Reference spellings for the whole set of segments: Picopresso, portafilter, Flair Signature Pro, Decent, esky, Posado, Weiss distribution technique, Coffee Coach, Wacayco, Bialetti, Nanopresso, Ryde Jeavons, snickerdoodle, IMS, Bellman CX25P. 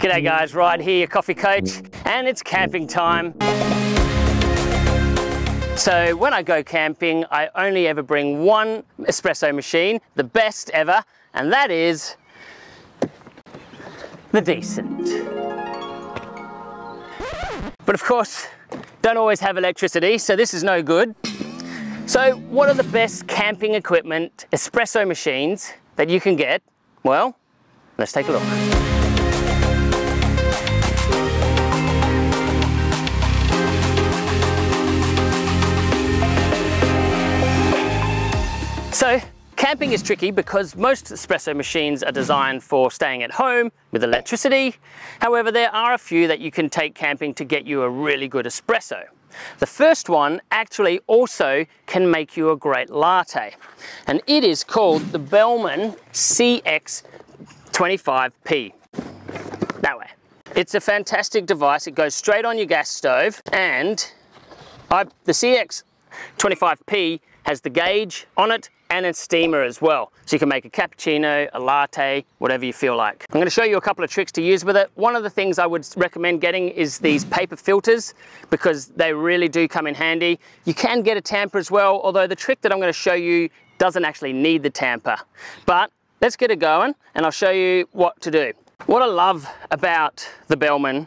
G'day guys, Ryde here, your Coffee Coach, and it's camping time. So when I go camping, I only ever bring one espresso machine, the best ever, and that is the Decent. But of course, don't always have electricity, so this is no good. So what are the best camping equipment espresso machines that you can get? Well, let's take a look. So camping is tricky because most espresso machines are designed for staying at home with electricity. However, there are a few that you can take camping to get you a really good espresso. The first one actually also can make you a great latte, and it is called the Bellman CX25P. That way. It's a fantastic device. It goes straight on your gas stove, and the CX25P has the gauge on it and a steamer as well. So you can make a cappuccino, a latte, whatever you feel like. I'm going to show you a couple of tricks to use with it. One of the things I would recommend getting is these paper filters because they really do come in handy. You can get a tamper as well, although the trick that I'm going to show you doesn't actually need the tamper. But let's get it going and I'll show you what to do. What I love about the Bellman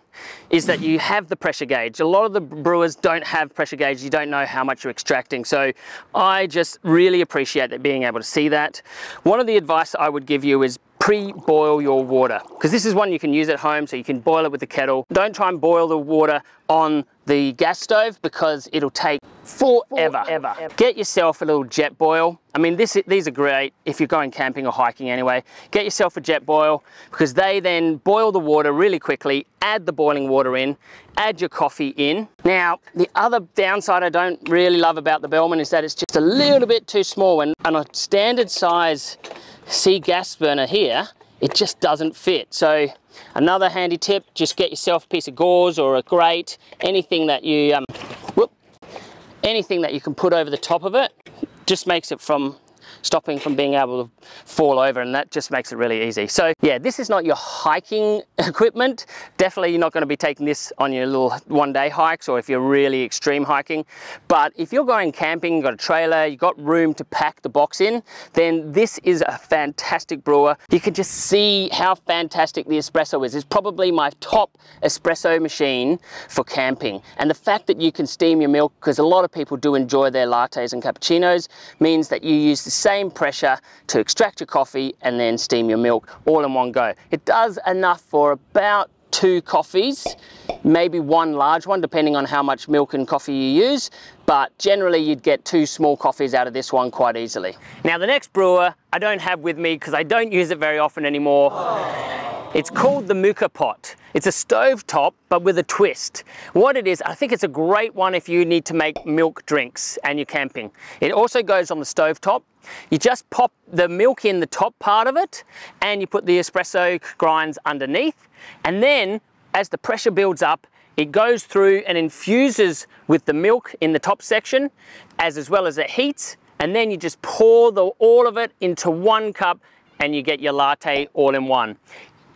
is that you have the pressure gauge. A lot of the brewers don't have pressure gauge. You don't know how much you're extracting. So I just really appreciate that being able to see that. One of the advice I would give you is pre-boil your water, because this is one you can use at home, so you can boil it with the kettle. Don't try and boil the water on the gas stove because it'll take forever. Get yourself a little jet boil. I mean, these are great if you're going camping or hiking anyway. Get yourself a jet boil because they then boil the water really quickly, add the boiling water in, add your coffee in. Now, the other downside I don't really love about the Bellman is that it's just a little bit too small, and on a standard size C gas burner here, it just doesn't fit. So another handy tip, just get yourself a piece of gauze or a grate, anything that you anything that you can put over the top of it. Just makes it from stopping from being able to fall over, and that just makes it really easy. So yeah, this is not your hiking equipment. Definitely you're not going to be taking this on your little one-day hikes or if you're really extreme hiking. But if you're going camping, you've got a trailer, you've got room to pack the box in, then this is a fantastic brewer. You can just see how fantastic the espresso is. It's probably my top espresso machine for camping. And the fact that you can steam your milk, because a lot of people do enjoy their lattes and cappuccinos, means that you use the same pressure to extract your coffee and then steam your milk all in one go. It does enough for about 2 coffees, maybe 1 large one, depending on how much milk and coffee you use, but generally you'd get 2 small coffees out of this one quite easily. Now the next brewer I don't have with me because I don't use it very often anymore. It's called the Mocha Pot. It's a stove top, but with a twist. What it is, I think it's a great one if you need to make milk drinks and you're camping. It also goes on the stove top. You just pop the milk in the top part of it and you put the espresso grinds underneath. And then as the pressure builds up, it goes through and infuses with the milk in the top section, as well as it heats. And then you just pour all of it into 1 cup and you get your latte all in one.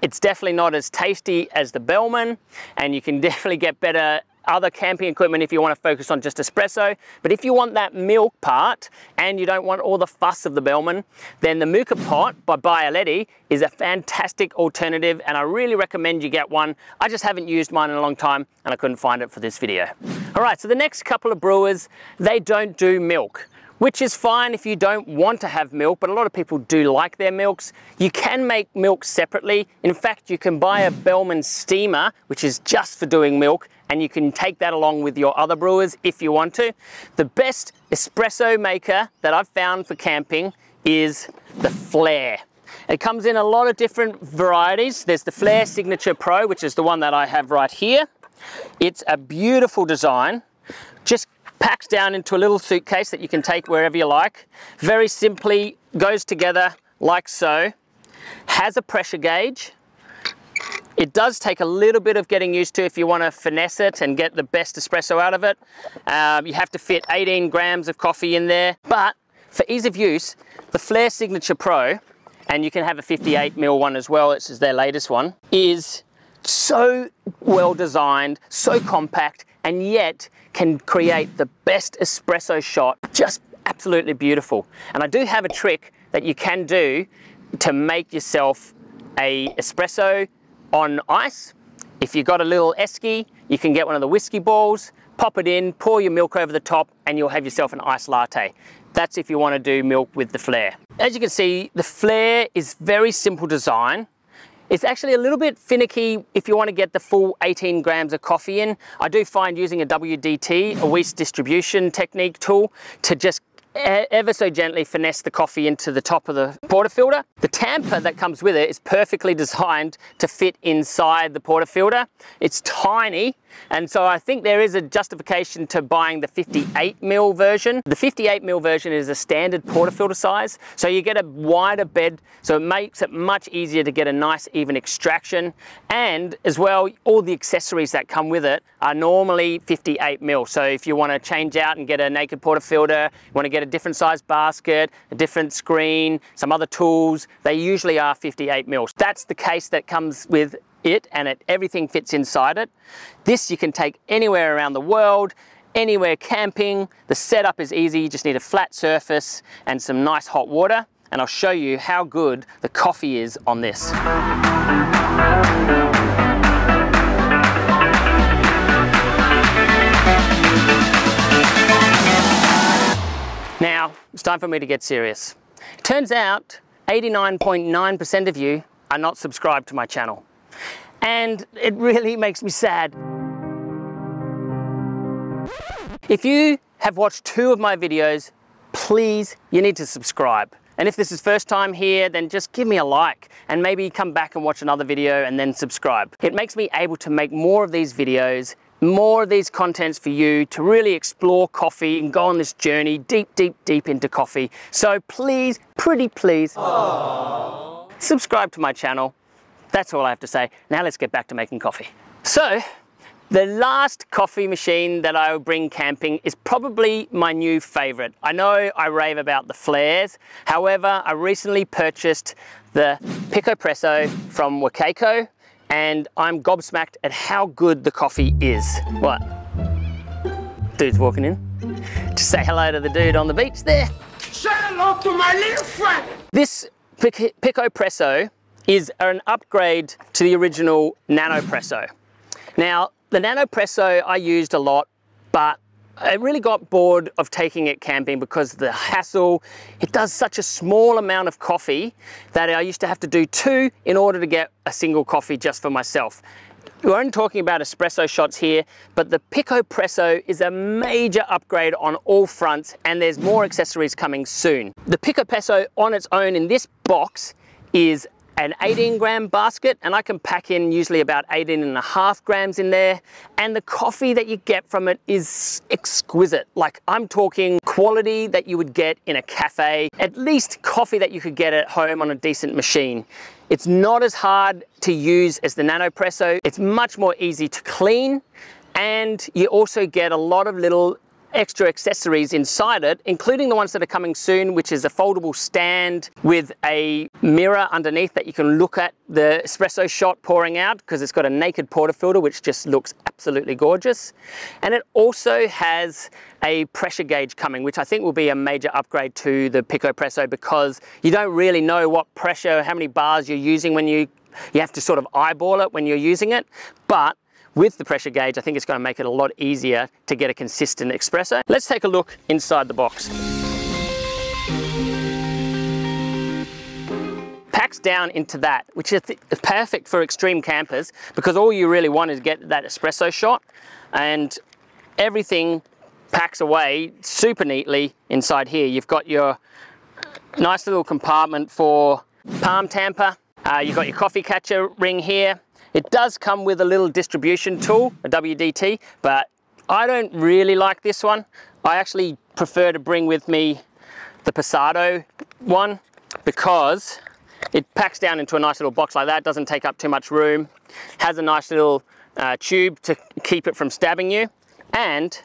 It's definitely not as tasty as the Bellman, and you can definitely get better other camping equipment if you want to focus on just espresso. But if you want that milk part and you don't want all the fuss of the Bellman, then the Mocha Pot by Bialetti is a fantastic alternative, and I really recommend you get one. I just haven't used mine in a long time and I couldn't find it for this video. All right, so the next couple of brewers, they don't do milk, which is fine if you don't want to have milk, but a lot of people do like their milks. You can make milk separately. In fact, you can buy a Bellman steamer, which is just for doing milk, and you can take that along with your other brewers if you want to. The best espresso maker that I've found for camping is the Flair. It comes in a lot of different varieties. There's the Flair Signature Pro, which is the one that I have right here. It's a beautiful design. Just packs down into a little suitcase that you can take wherever you like. Very simply goes together like so. Has a pressure gauge. It does take a little bit of getting used to if you want to finesse it and get the best espresso out of it. You have to fit 18 grams of coffee in there. But for ease of use, the Flair Signature Pro, and you can have a 58 ml one as well, this is their latest one, is so well designed, so compact, and yet can create the best espresso shot. Just absolutely beautiful. And I do have a trick that you can do to make yourself a espresso on ice. If you've got a little esky, you can get one of the whiskey balls, pop it in, pour your milk over the top, and you'll have yourself an iced latte. That's if you want to do milk with the Flair. As you can see, the Flair is very simple design. It's actually a little bit finicky if you want to get the full 18 grams of coffee in. I do find using a WDT, a Weiss distribution technique tool, to just ever so gently finesse the coffee into the top of the portafilter. The tamper that comes with it is perfectly designed to fit inside the portafilter. It's tiny, and so I think there is a justification to buying the 58 ml version. The 58 ml version is a standard portafilter size, so you get a wider bed, so it makes it much easier to get a nice even extraction. And as well, all the accessories that come with it are normally 58 ml. So if you want to change out and get a naked portafilter, you want to get a different size basket, a different screen, some other tools, they usually are 58 ml. That's the case that comes with it, and everything fits inside it. This you can take anywhere around the world, anywhere camping. The setup is easy, you just need a flat surface and some nice hot water, and I'll show you how good the coffee is on this. Now, it's time for me to get serious. It turns out 89.9% of you are not subscribed to my channel. And it really makes me sad. If you have watched two of my videos, please, you need to subscribe. And if this is first time here, then just give me a like and maybe come back and watch another video and then subscribe. It makes me able to make more of these videos, more of these contents for you to really explore coffee and go on this journey deep, deep, deep into coffee. So please, pretty please, aww, subscribe to my channel. That's all I have to say. Now let's get back to making coffee. So the last coffee machine that I will bring camping is probably my new favorite. I know I rave about the Flairs. However, I recently purchased the Picopresso from Wacayco, and I'm gobsmacked at how good the coffee is. What? Dude's walking in. Just say hello to the dude on the beach there. Say hello to my little friend. This Picopresso is an upgrade to the original Nanopresso. Now, the Nanopresso I used a lot, but I really got bored of taking it camping because of the hassle. It does such a small amount of coffee that I used to have to do two in order to get a single coffee just for myself. We're only talking about espresso shots here, but the Picopresso is a major upgrade on all fronts, and there's more accessories coming soon. The Picopresso on its own in this box is an 18 gram basket, and I can pack in usually about 18.5 grams in there, and the coffee that you get from it is exquisite. Like, I'm talking quality that you would get in a cafe, at least coffee that you could get at home on a decent machine. It's not as hard to use as the Nanopresso. It's much more easy to clean, and you also get a lot of little extra accessories inside it, including the ones that are coming soon, which is a foldable stand with a mirror underneath that you can look at the espresso shot pouring out, because it's got a naked portafilter which just looks absolutely gorgeous. And it also has a pressure gauge coming, which I think will be a major upgrade to the Picopresso, because you don't really know what pressure, how many bars you're using when you have to sort of eyeball it when you're using it. But with the pressure gauge, I think it's going to make it a lot easier to get a consistent espresso. Let's take a look inside the box. Packs down into that, which is perfect for extreme campers, because all you really want is get that espresso shot, and everything packs away super neatly inside here. You've got your nice little compartment for palm tamper. You've got your coffee catcher ring here. It does come with a little distribution tool, a WDT, but I don't really like this one. I actually prefer to bring with me the Posado one, because it packs down into a nice little box like that, doesn't take up too much room, has a nice little tube to keep it from stabbing you, and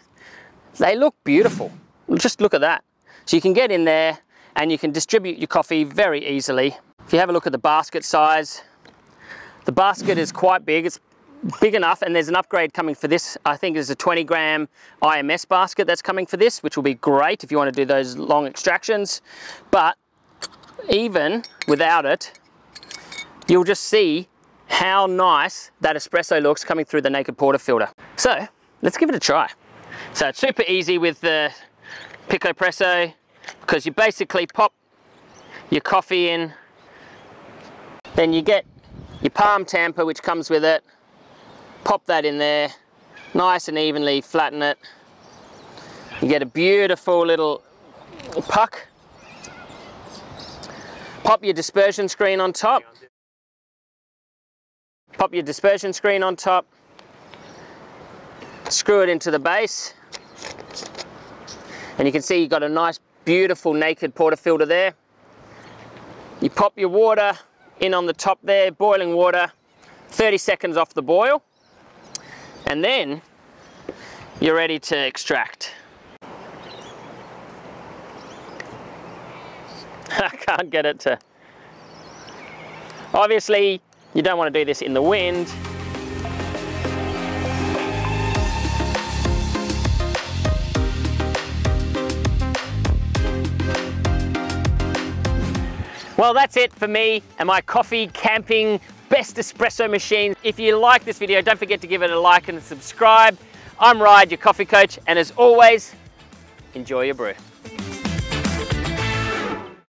they look beautiful. Just look at that. So you can get in there and you can distribute your coffee very easily. If you have a look at the basket size, The basket is quite big. It's big enough, and there's an upgrade coming for this. I think there's a 20 gram IMS basket that's coming for this, which will be great if you want to do those long extractions. But even without it, you'll just see how nice that espresso looks coming through the Naked Porter filter. So let's give it a try. So it's super easy with the Picopresso, because you basically pop your coffee in, then you get your palm tamper which comes with it, pop that in there, nice and evenly flatten it. You get a beautiful little puck. Pop your dispersion screen on top. Pop your dispersion screen on top. Screw it into the base. And you can see you've got a nice, beautiful Naked Porter filter there. You pop your water in on the top there, boiling water, 30 seconds off the boil, and then you're ready to extract. I can't get it to... Obviously, you don't want to do this in the wind. Well, that's it for me and my coffee camping best espresso machine. If you like this video, don't forget to give it a like and subscribe. I'm Ryde, your coffee coach, and as always, enjoy your brew.